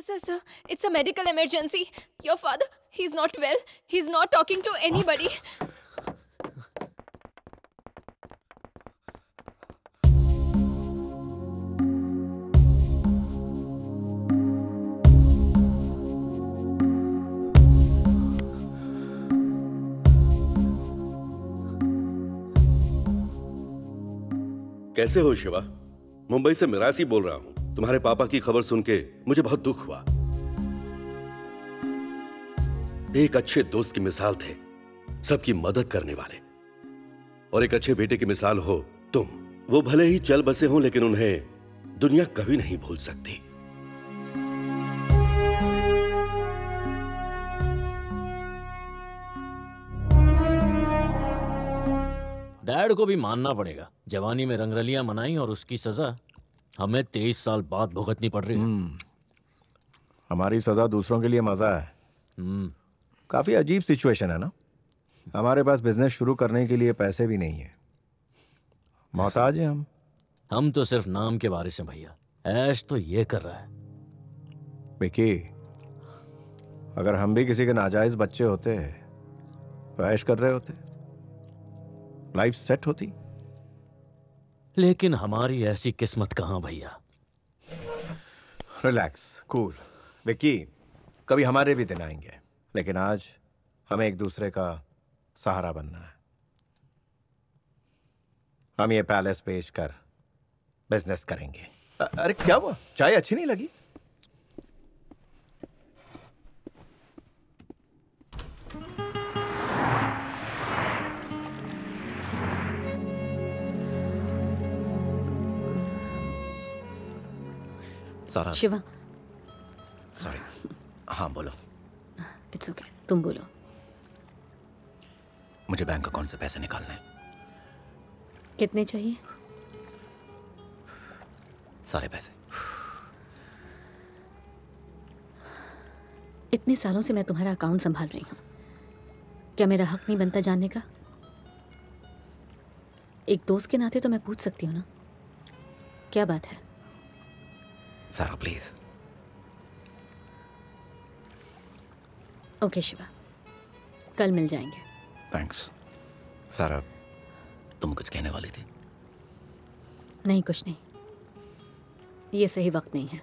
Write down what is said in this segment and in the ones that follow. Sir, it's a medical emergency. Your father, he's not well. He's not talking to anybody. कैसे हो शिवा? मुंबई से मिरासी बोल रहा हूँ। तुम्हारे पापा की खबर सुन के मुझे बहुत दुख हुआ। एक अच्छे दोस्त की मिसाल थे, सबकी मदद करने वाले, और एक अच्छे बेटे की मिसाल हो तुम। वो भले ही चल बसे हों, लेकिन उन्हें दुनिया कभी नहीं भूल सकती। डैड को भी मानना पड़ेगा, जवानी में रंगरलियां मनाई और उसकी सजा हमें 23 साल बाद भुगतनी पड़ रही है। हमारी सजा दूसरों के लिए मजा है। काफी अजीब सिचुएशन है ना। हमारे पास बिजनेस शुरू करने के लिए पैसे भी नहीं है, मोहताज हैं हम। तो सिर्फ नाम के वारिस हैं भैया, ऐश तो ये कर रहा है। विकी, अगर हम भी किसी के नाजायज बच्चे होते तो ऐश कर रहे होते, लाइफ सेट होती। लेकिन हमारी ऐसी किस्मत कहां भैया। रिलैक्स, कूल विक्की, कभी हमारे भी दिन आएंगे, लेकिन आज हमें एक दूसरे का सहारा बनना है। हम ये पैलेस बेच कर बिजनेस करेंगे। अरे क्या हुआ, चाय अच्छी नहीं लगी? शिवा, सॉरी। हाँ बोलो। इट्स ओके, तुम बोलो। मुझे बैंक अकाउंट से पैसे निकालने हैं। कितने चाहिए? सारे पैसे। इतने सालों से मैं तुम्हारा अकाउंट संभाल रही हूँ, क्या मेरा हक नहीं बनता जानने का? एक दोस्त के नाते तो मैं पूछ सकती हूँ ना, क्या बात है? सारा प्लीज। ओके शिवा, कल मिल जाएंगे। थैंक्स। सारा, तुम कुछ कहने वाली थी? नहीं, कुछ नहीं। ये सही वक्त नहीं है।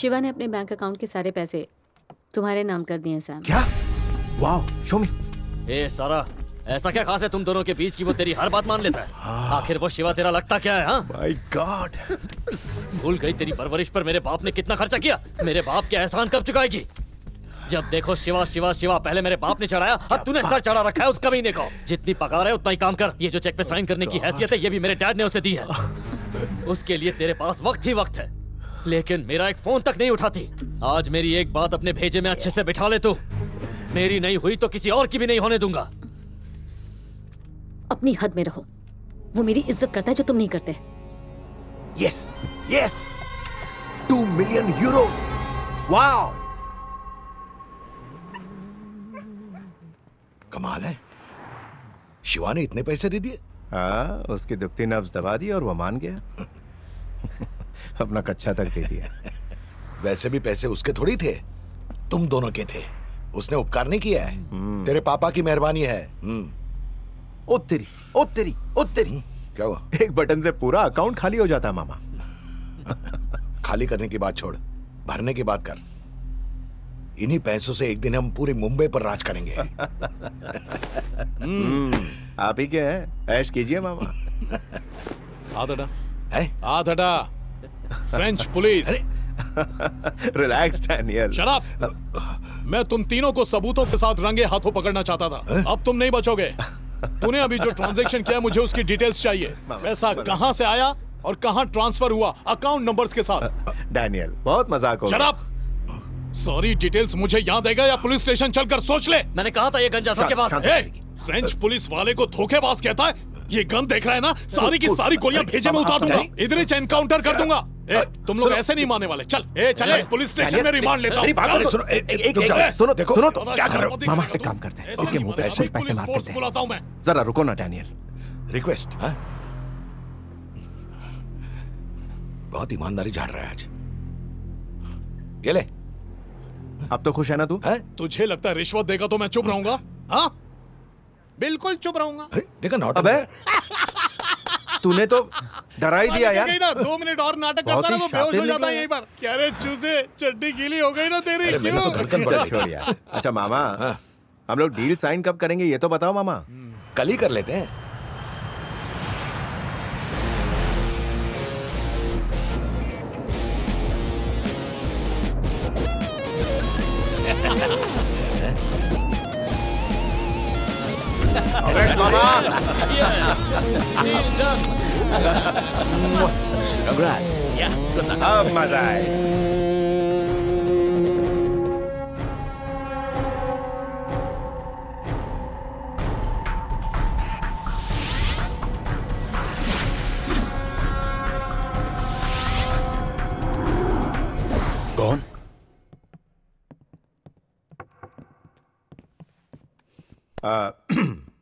शिवा ने अपने बैंक अकाउंट के सारे पैसे तुम्हारे नाम कर दिए सैम। क्या? वाओ, शो मी। ए सारा, ऐसा क्या खास है तुम दोनों के बीच की वो तेरी हर बात मान लेता है? आखिर वो शिवा तेरा लगता क्या है? हाँ, माय गॉड, भूल गई तेरी परवरिश पर मेरे बाप ने कितना खर्चा किया। मेरे बाप के एहसान कब चुकाएगी? जब देखो शिवा शिवा शिवा, पहले मेरे बाप ने चढ़ाया, अब तूने सर चढ़ा रखा है उस कमीने को। जितनी पगार है उतना ही काम कर। ये जो चेक पे साइन करने की हैसियत है, ये भी मेरे डैड ने उसे दी है। उसके लिए तेरे पास वक्त ही वक्त है, लेकिन मेरा एक फोन तक नहीं उठाती। आज मेरी एक बात अपने भेजे में अच्छे से बिठा ले तू। मेरी नहीं हुई तो किसी और की भी नहीं होने दूंगा। अपनी हद में रहो। वो मेरी इज्जत करता है जो तुम नहीं करते। Yes yes, 2 million euro. Wow, कमाल है। शिवा ने इतने पैसे दे दिए। हाँ, उसकी दुखती नब्ज दबा दी और वो मान गया। अपना कच्चा तक दे दिया। वैसे भी पैसे उसके थोड़ी थे, तुम दोनों के थे। उसने उपकार नहीं किया है, तेरे पापा की मेहरबानी है। ओ तेरी, ओ तेरी, ओ तेरी। क्या हुआ? एक बटन से पूरा अकाउंट खाली हो जाता मामा। खाली करने की बात छोड़, भरने की बात कर। इन्हीं पैसों से एक दिन हम पूरे मुंबई पर राज करेंगे। आप ही के हैं, ऐश कीजिए मामा। आधा आधा French police. Relax Daniel. Shut up. मैं तुम तीनों को सबूतों के साथ रंगे हाथों पकड़ना चाहता था। अब तुम नहीं बचोगे। तूने अभी जो ट्रांजैक्शन किया, मुझे उसकी डिटेल्स चाहिए। पैसा कहां से आया और कहां ट्रांसफर हुआ, अकाउंट नंबर्स के साथ। डैनियल, बहुत मजाक हो। Shut up. सॉरी, डिटेल्स मुझे याद आएगा या पुलिस स्टेशन चलकर सोच ले। मैंने कहा था ये गन जासों के पास है। फ्रेंच पुलिस वाले को धोखेबाज कहता है। ये गन देख रहा है ना, सारी की सारी गोलियां भेजे में उतार दूंगा, इधर ही एनकाउंटर कर दूंगा। तुम लोग ऐसे नहीं मानने वाले। चल चले पुलिस स्टेशन में रिमांड लेता हूं। सुनो सुनो देखो सुनो तो क्या कर रहे हो मामा। एक काम करते हैं इसके मुंह पे ऐसे पैसे मार देते हैं। जरा रुको ना डैनियल, रिक्वेस्ट। हां बहुत ईमानदारी झाड़ रहा है आज। ये ले अब तो खुश है ना तू? तुझे लगता है रिश्वत देगा तो मैं चुप रहूंगा? हाँ बिल्कुल चुप रहूंगा। देखा नॉट अबे तूने तो डरा ही दिया यार। ना 2 मिनट और नाटक करता रहा वो बेहोश हो जाता है यहीं पर। क्या रे चूसे चड्डी गीली हो गई ना तेरी। मैंने तो धड़कन बढ़ा छोड़ी यार। अच्छा मामा हम लोग डील साइन कब करेंगे ये तो बताओ मामा। कल ही कर लेते हैं। Congrats. Yeah. Have my day. Gone.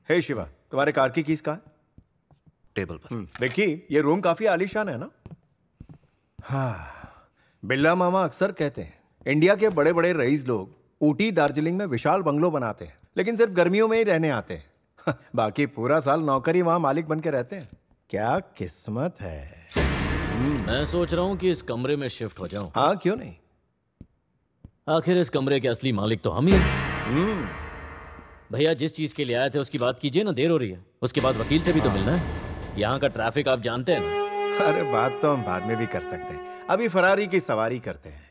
हे शिवा तुम्हारे कार की कीज कहाँ है? टेबल पर। देखिए ये रूम काफी आलीशान है ना। हाँ बिल्ला मामा अक्सर कहते हैं इंडिया के बड़े बड़े रईस लोग ऊटी दार्जिलिंग में विशाल बंगलो बनाते हैं लेकिन सिर्फ गर्मियों में ही रहने आते हैं। बाकी पूरा साल नौकरी वहां मालिक बन के रहते हैं। क्या किस्मत है। मैं सोच रहा हूँ कि इस कमरे में शिफ्ट हो जाऊं। हाँ क्यों नहीं, आखिर इस कमरे के असली मालिक तो हम ही हैं। भैया जिस चीज के लिए आए थे उसकी बात कीजिए ना, देर हो रही है। उसके बाद वकील से भी तो मिलना है। यहाँ का ट्रैफिक आप जानते हैं ना। अरे बात तो हम बाद में भी कर सकते हैं, अभी फरारी की सवारी करते हैं।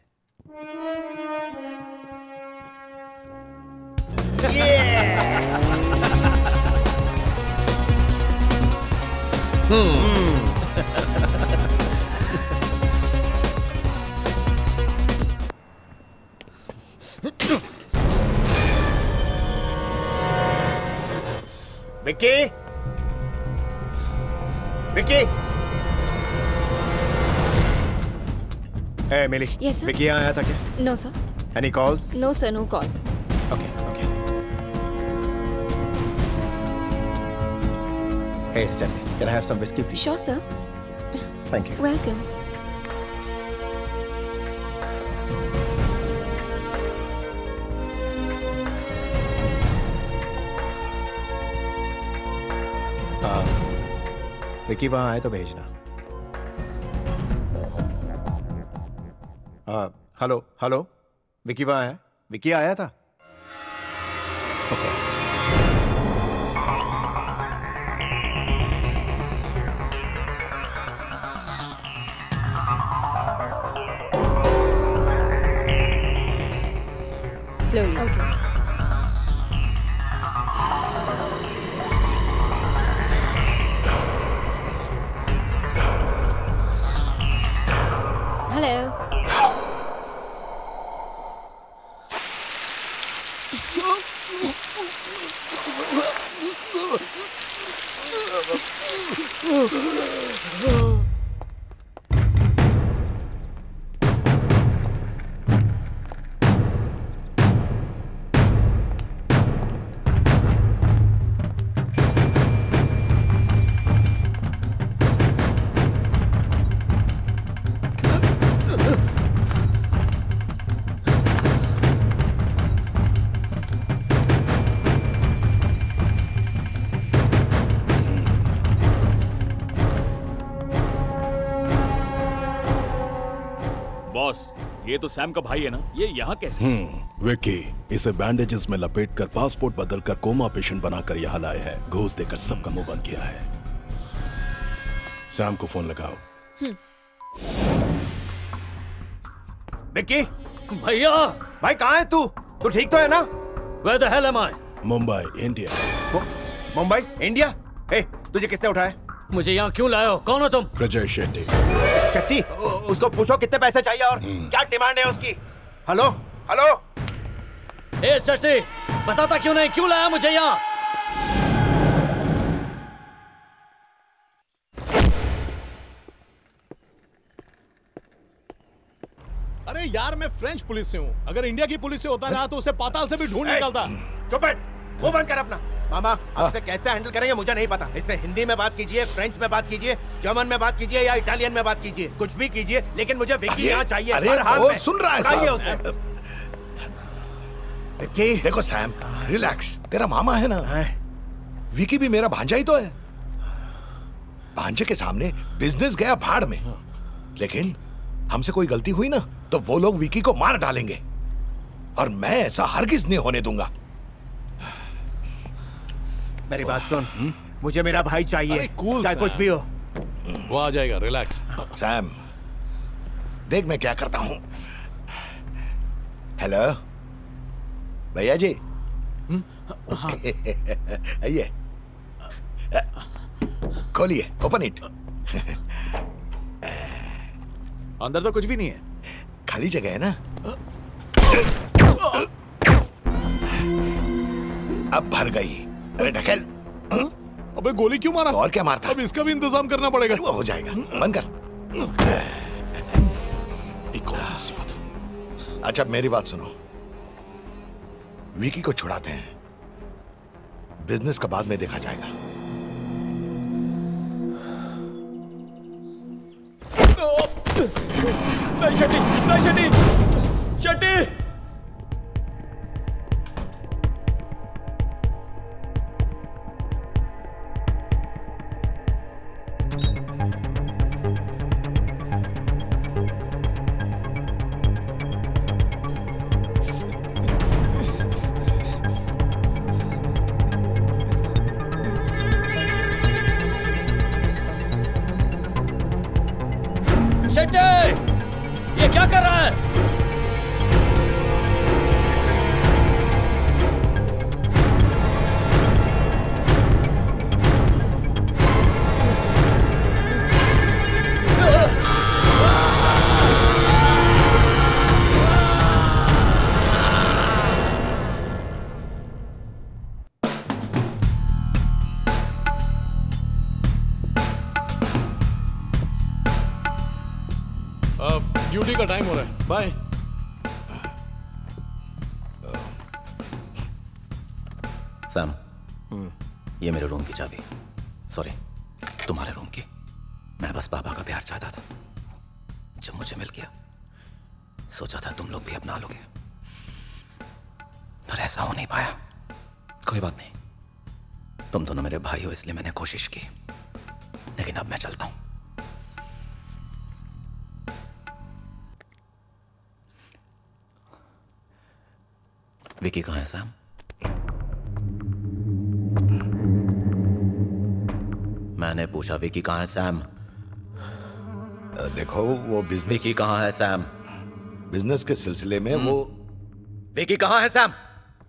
Vicky, Vicky, Emily. Yes sir. Vicky आया था क्या? No sir. Any calls? No sir, no call. Okay okay. Hey Steffi, can I have some whisky please? Sure sir. Thank you. Welcome. Vicky वहां आए तो भेजना। हेलो हेलो विक्की वहां आया? विक्की आया था? ओके। स्लोली। ओके। ये तो सैम का भाई है ना, ये यहाँ कैसे? विक्की इसे बैंडेजेस में लपेटकर पासपोर्ट बदलकर कोमा पेशेंट बनाकर यहाँ लाए हैं। घूस देकर सबका मुंह बंद किया है। सैम को फोन लगाओ। विक्की भैया, भाई कहाँ है तू? तू ठीक तो है ना? Where the hell am I? Mumbai India. Mumbai India? ए, तुझे किसने उठाया? मुझे यहाँ क्यों लाए हो? कौन हो तुम? प्रजय शेट्टी। शेट्टी? उसको पूछो कितने पैसे चाहिए और क्या डिमांड है उसकी। हेलो हेलो ए शेट्टी, बताता क्यों नहीं? क्यों लाया मुझे यहाँ? यार मैं फ्रेंच पुलिस से हूँ, अगर इंडिया की पुलिस से होता ना तो उसे पाताल से भी ढूंढ निकालता। चुप वो बंद कर अपना। मामा आपसे कैसे हैंडल करेंगे मुझे नहीं पता। इससे हिंदी में बात कीजिए, फ्रेंच में बात कीजिए, जर्मन में बात कीजिए या इटालियन में बात कीजिए, कुछ भी कीजिए लेकिन मुझे विक्की यहाँ चाहिए। अरे वो सुन रहा है विक्की। देखो सैम रिलैक्स, तेरा मामा है ना, विक्की भी मेरा भांजा ही तो है। भांजे के सामने बिजनेस गया भाड़ में, लेकिन हमसे कोई गलती हुई ना तो वो लोग विक्की को मार डालेंगे और मैं ऐसा हरगिज नहीं होने दूंगा। मेरी बात सुन, मुझे मेरा भाई चाहिए, चाहे कुछ भी हो। वो आ जाएगा, रिलैक्स। सैम देख मैं क्या करता हूँ। हेलो भैया जी, आइए खोलिए, ओपन इट। अंदर तो कुछ भी नहीं है, खाली जगह है ना। अब भर गई। अरे ढकेल। अबे गोली क्यों मारा? और क्या मारता? अब इसका भी इंतजाम करना पड़ेगा। वो हो जाएगा, बंद कर। एक और मुसीबत। अच्छा मेरी बात सुनो, विक्की को छुड़ाते हैं, बिजनेस का बाद में देखा जाएगा। शटी, शटी, शटी। टाइम हो रहा है, बाय। सैम ये मेरे रूम की चाबी, सॉरी तुम्हारे रूम की। मैं बस पापा का प्यार चाहता था, जब मुझे मिल गया सोचा था तुम लोग भी अपना लोगे, पर ऐसा हो नहीं पाया। कोई बात नहीं, तुम दोनों मेरे भाई हो इसलिए मैंने कोशिश की, लेकिन अब मैं चलता हूं। विक्की कहाँ है सैम? मैंने पूछा विक्की कहाँ है सैम? देखो वो बिजनेस। विक्की कहाँ है सैम? बिजनेस के सिलसिले में वो। विक्की कहाँ है सैम?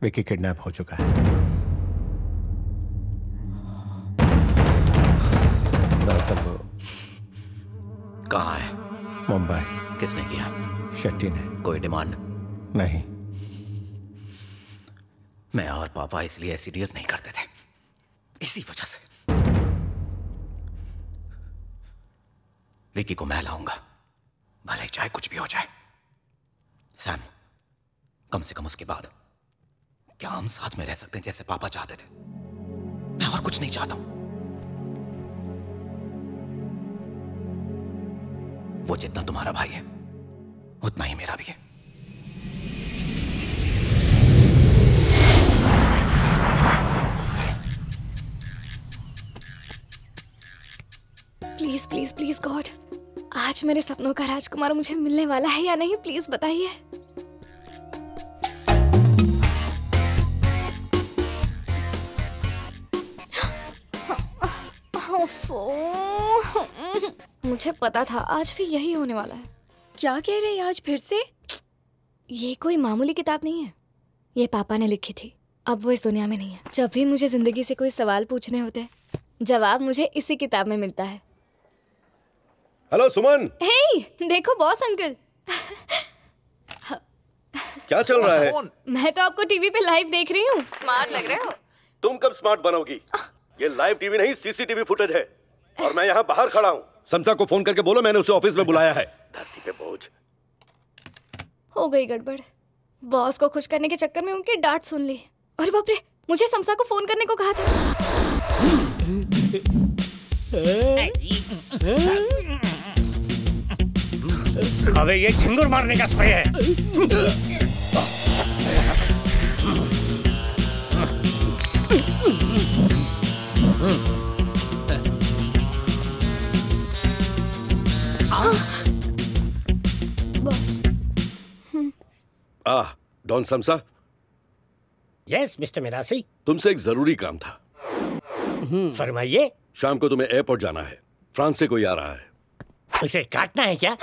विक्की किडनैप हो चुका है। दरअसल वो कहाँ है? मुंबई। किसने किया? शेट्टी ने। कोई डिमांड? नहीं। मैं और पापा इसलिए ऐसी डील्स नहीं करते थे, इसी वजह से। विक्की को मैं लाऊंगा, भले चाहे कुछ भी हो जाए। सैम कम से कम उसके बाद क्या हम साथ में रह सकते हैं जैसे पापा चाहते थे? मैं और कुछ नहीं चाहता हूं। वो जितना तुम्हारा भाई है उतना ही मेरा भी है। प्लीज प्लीज प्लीज गॉड, आज मेरे सपनों का राजकुमार मुझे मिलने वाला है या नहीं, प्लीज बताइए। मुझे पता था आज भी यही होने वाला है। क्या कह रहे हैं आज फिर से? ये कोई मामूली किताब नहीं है, ये पापा ने लिखी थी। अब वो इस दुनिया में नहीं है। जब भी मुझे जिंदगी से कोई सवाल पूछने होते हैं, जवाब मुझे इसी किताब में मिलता है। हेलो सुमन। हे, देखो बॉस अंकल। क्या चल रहा है? मैं तो आपको टीवी पे लाइव देख रही हूँ। स्मार्ट लग रहे हो। तुम कब स्मार्ट बनोगी? ये लाइव टीवी नहीं सीसीटीवी फुटेज है और मैं यहाँ बाहर खड़ा हूँ। समसा को फोन करके बोलो मैंने उसे ऑफिस में बुलाया है। धरती पे बोझ। हो गई गड़बड़। बॉस को खुश करने के चक्कर में उनकी डांट सुन ली। अरे बाप रे, मुझे समसा को फोन करने को कहा था। अबे ये झिंगुर मारने का स्प्रे है। डॉन समसा। Yes mister Mirasi. तुमसे एक जरूरी काम था। फरमाइए। शाम को तुम्हें एयरपोर्ट जाना है। फ्रांस से कोई आ रहा है। उसे काटना है क्या?